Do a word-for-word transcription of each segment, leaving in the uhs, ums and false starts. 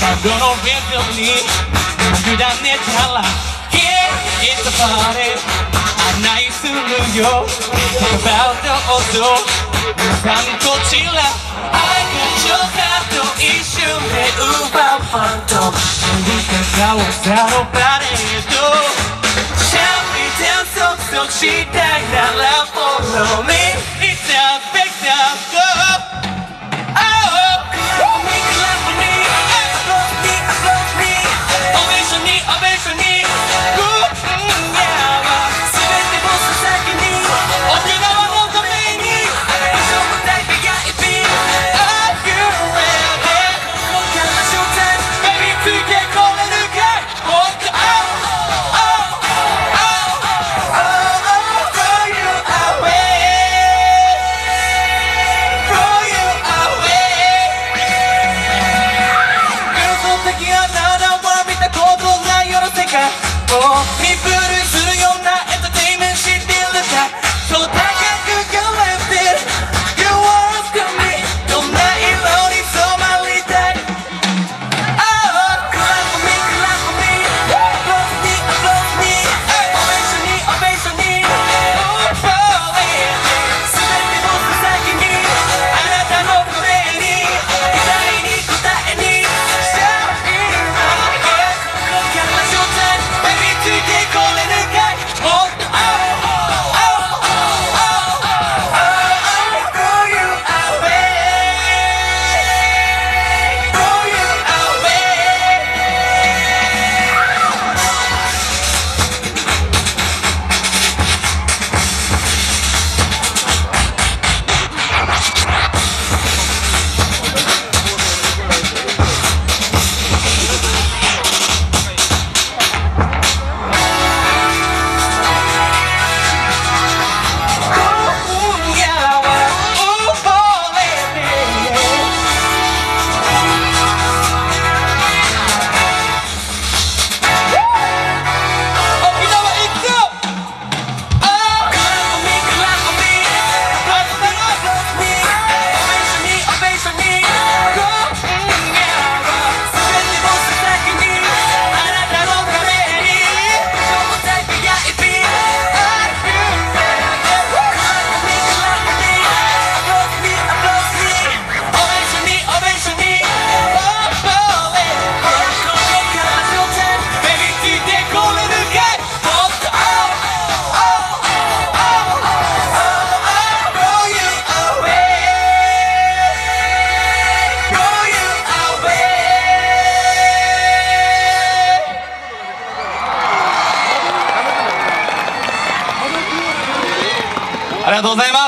I'm gonna rip your knee. You don't need color. Here is the party. I'm nice to New York. Talk about the outdoor. I'm Godzilla. I got your tattoo issue. Hey, ooh, I'm fun though. And we can go out about it though. Shall we dance up so she died? Now love follow me. It's a big up go.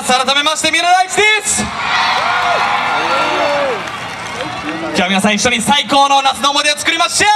改めましてミラライチです。今日は皆さん一緒に最高の夏の思い出を作りましょう。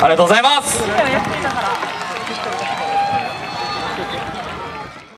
ありがとうございます。